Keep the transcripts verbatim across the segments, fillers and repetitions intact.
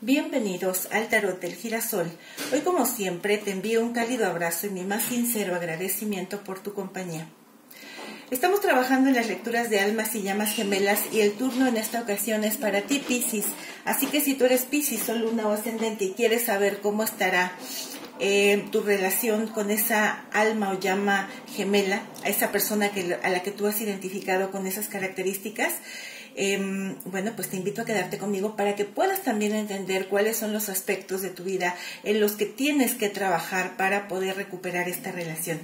Bienvenidos al Tarot del Girasol. Hoy, como siempre, te envío un cálido abrazo y mi más sincero agradecimiento por tu compañía. Estamos trabajando en las lecturas de Almas y Llamas Gemelas y el turno en esta ocasión es para ti, Piscis. Así que si tú eres Piscis, Sol, Luna o Ascendente y quieres saber cómo estará eh, tu relación con esa alma o llama gemela, a esa persona que, a la que tú has identificado con esas características, Eh, bueno, pues te invito a quedarte conmigo para que puedas también entender cuáles son los aspectos de tu vida en los que tienes que trabajar para poder recuperar esta relación.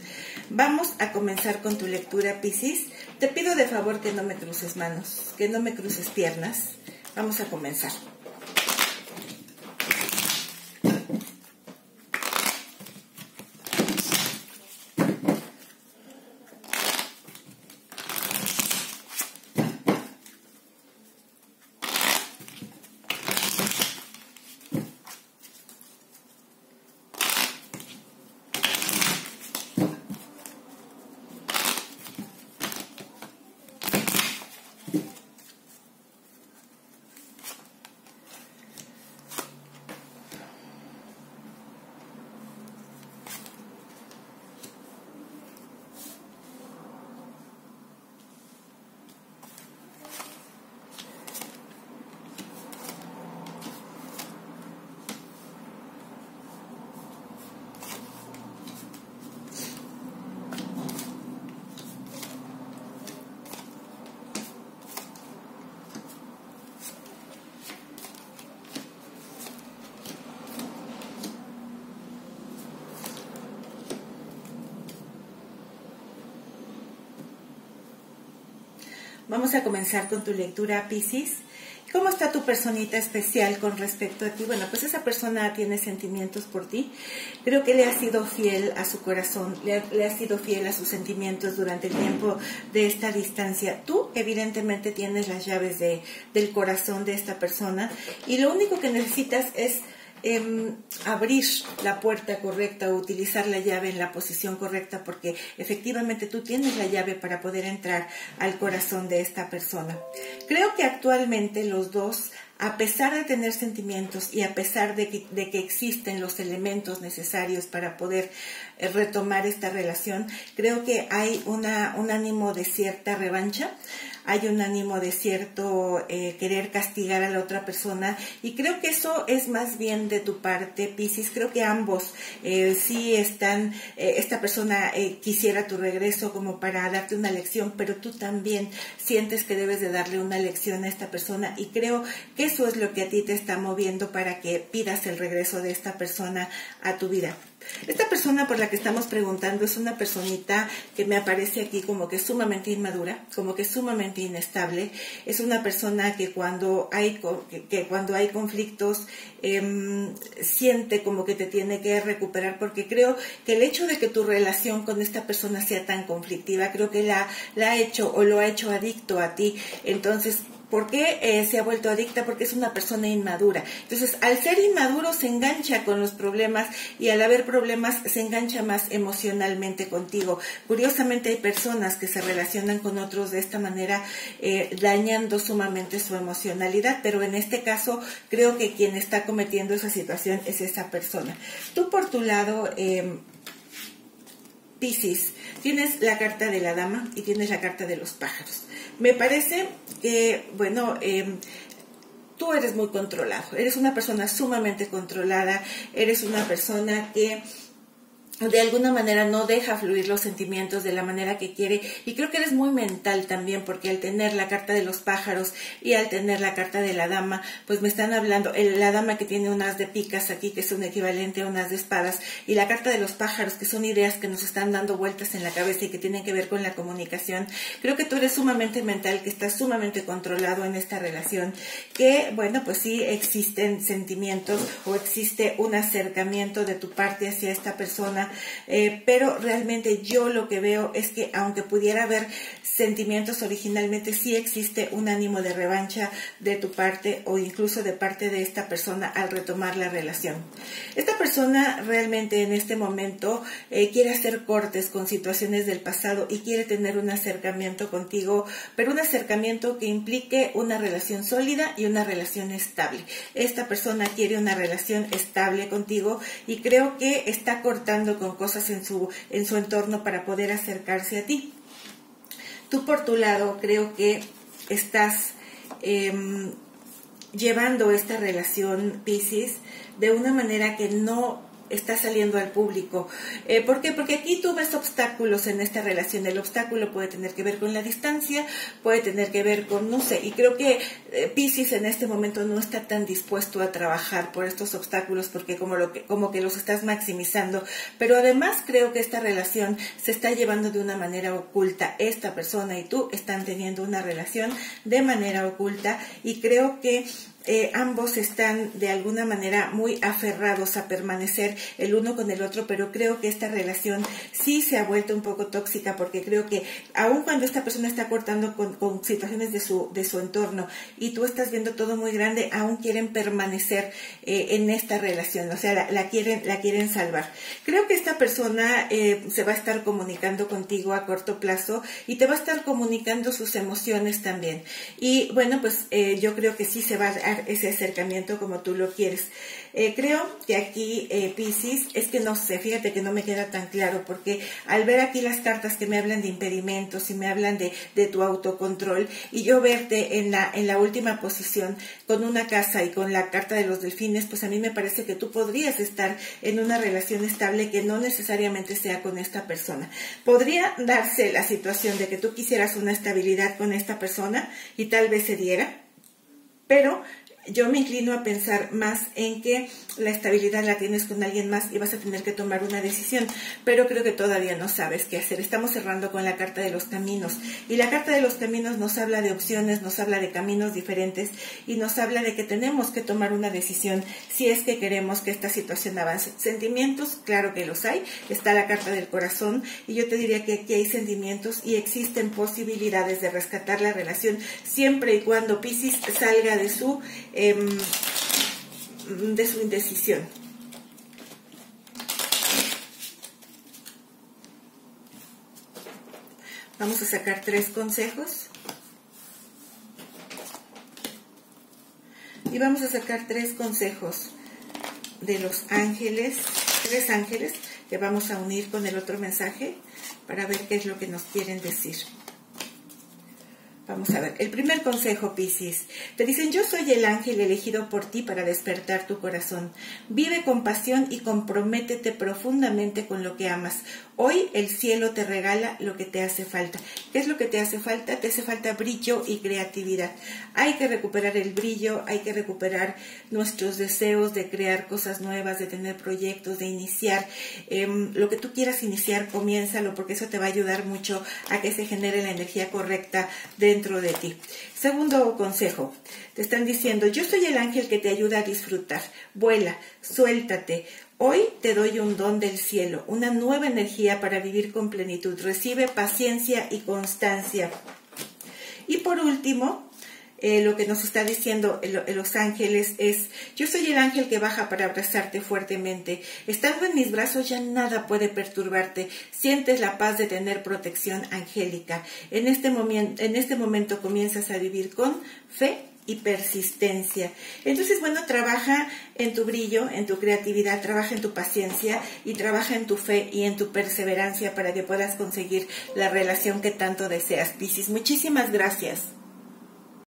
Vamos a comenzar con tu lectura, Piscis. Te pido de favor que no me cruces manos, que no me cruces piernas. Vamos a comenzar. Vamos a comenzar con tu lectura, Piscis. ¿Cómo está tu personita especial con respecto a ti? Bueno, pues esa persona tiene sentimientos por ti. Creo que le has sido fiel a su corazón, le, le has sido fiel a sus sentimientos durante el tiempo de esta distancia. Tú, evidentemente, tienes las llaves de, del corazón de esta persona y lo único que necesitas es Eh, abrir la puerta correcta o utilizar la llave en la posición correcta, porque efectivamente tú tienes la llave para poder entrar al corazón de esta persona. Creo que actualmente los dos, a pesar de tener sentimientos y a pesar de que, de que existen los elementos necesarios para poder eh, retomar esta relación, creo que hay una, un ánimo de cierta revancha. Hay un ánimo de cierto eh, querer castigar a la otra persona y creo que eso es más bien de tu parte, Piscis. Creo que ambos eh, sí están, eh, esta persona eh, quisiera tu regreso como para darte una lección, pero tú también sientes que debes de darle una lección a esta persona y creo que eso es lo que a ti te está moviendo para que pidas el regreso de esta persona a tu vida. Esta persona por la que estamos preguntando es una personita que me aparece aquí como que sumamente inmadura, como que sumamente inestable. Es una persona que cuando hay, que cuando hay conflictos eh, siente como que te tiene que recuperar, porque creo que el hecho de que tu relación con esta persona sea tan conflictiva, creo que la, la ha hecho o lo ha hecho adicto a ti. Entonces, ¿por qué eh, se ha vuelto adicta? Porque es una persona inmadura. Entonces, al ser inmaduro se engancha con los problemas y al haber problemas se engancha más emocionalmente contigo. Curiosamente hay personas que se relacionan con otros de esta manera, eh, dañando sumamente su emocionalidad, pero en este caso creo que quien está cometiendo esa situación es esa persona. Tú por tu lado, eh, Piscis, tienes la carta de la dama y tienes la carta de los pájaros. Me parece que, bueno, eh, tú eres muy controlado, eres una persona sumamente controlada, eres una persona que de alguna manera no deja fluir los sentimientos de la manera que quiere y creo que eres muy mental también, porque al tener la carta de los pájaros y al tener la carta de la dama, pues me están hablando, la dama que tiene unas de picas aquí que es un equivalente a unas de espadas y la carta de los pájaros que son ideas que nos están dando vueltas en la cabeza y que tienen que ver con la comunicación. Creo que tú eres sumamente mental, que estás sumamente controlado en esta relación, que bueno, pues sí existen sentimientos o existe un acercamiento de tu parte hacia esta persona, persona, eh, pero realmente yo lo que veo es que aunque pudiera haber sentimientos originalmente, sí existe un ánimo de revancha de tu parte o incluso de parte de esta persona al retomar la relación. Esta persona realmente en este momento eh, quiere hacer cortes con situaciones del pasado y quiere tener un acercamiento contigo, pero un acercamiento que implique una relación sólida y una relación estable. Esta persona quiere una relación estable contigo y creo que está cortando con cosas en su, en su entorno para poder acercarse a ti. Tú por tu lado creo que estás eh, llevando esta relación, Piscis, de una manera que no está saliendo al público. Eh, ¿Por qué? Porque aquí tú ves obstáculos en esta relación. El obstáculo puede tener que ver con la distancia, puede tener que ver con, no sé, y creo que eh, Piscis en este momento no está tan dispuesto a trabajar por estos obstáculos porque como, lo que, como que los estás maximizando. Pero además creo que esta relación se está llevando de una manera oculta. Esta persona y tú están teniendo una relación de manera oculta y creo que Eh, ambos están de alguna manera muy aferrados a permanecer el uno con el otro, pero creo que esta relación sí se ha vuelto un poco tóxica porque creo que aun cuando esta persona está cortando con, con situaciones de su, de su entorno y tú estás viendo todo muy grande, aún quieren permanecer eh, en esta relación, o sea, la, la, quieren, la quieren salvar. Creo que esta persona eh, se va a estar comunicando contigo a corto plazo y te va a estar comunicando sus emociones también. Y bueno, pues eh, yo creo que sí se va a ese acercamiento como tú lo quieres. Eh, creo que aquí, eh, Piscis, es que no sé, fíjate que no me queda tan claro, porque al ver aquí las cartas que me hablan de impedimentos y me hablan de, de tu autocontrol, y yo verte en la, en la última posición con una casa y con la carta de los delfines, pues a mí me parece que tú podrías estar en una relación estable que no necesariamente sea con esta persona. Podría darse la situación de que tú quisieras una estabilidad con esta persona y tal vez se diera, pero yo me inclino a pensar más en que la estabilidad la tienes con alguien más y vas a tener que tomar una decisión, pero creo que todavía no sabes qué hacer. Estamos cerrando con la carta de los caminos y la carta de los caminos nos habla de opciones, nos habla de caminos diferentes y nos habla de que tenemos que tomar una decisión si es que queremos que esta situación avance. Sentimientos, claro que los hay, está la carta del corazón y yo te diría que aquí hay sentimientos y existen posibilidades de rescatar la relación siempre y cuando Piscis salga de su de su indecisión. Vamos a sacar tres consejos y vamos a sacar tres consejos de los ángeles, tres ángeles que vamos a unir con el otro mensaje para ver qué es lo que nos quieren decir. Vamos a ver, el primer consejo, Piscis, te dicen: yo soy el ángel elegido por ti para despertar tu corazón. Vive con pasión y comprométete profundamente con lo que amas. Hoy el cielo te regala lo que te hace falta. ¿Qué es lo que te hace falta? Te hace falta brillo y creatividad. Hay que recuperar el brillo, hay que recuperar nuestros deseos de crear cosas nuevas, de tener proyectos, de iniciar. Eh, lo que tú quieras iniciar, comiénzalo, porque eso te va a ayudar mucho a que se genere la energía correcta de dentro de ti. Segundo consejo, te están diciendo: yo soy el ángel que te ayuda a disfrutar. Vuela, suéltate. Hoy te doy un don del cielo, una nueva energía para vivir con plenitud. Recibe paciencia y constancia. Y por último, Eh, lo que nos está diciendo el, el los ángeles es: yo soy el ángel que baja para abrazarte fuertemente. Estando en mis brazos ya nada puede perturbarte. Sientes la paz de tener protección angélica. En este, momen, en este momento comienzas a vivir con fe y persistencia. Entonces, bueno, trabaja en tu brillo, en tu creatividad, trabaja en tu paciencia y trabaja en tu fe y en tu perseverancia para que puedas conseguir la relación que tanto deseas, Piscis. Muchísimas gracias.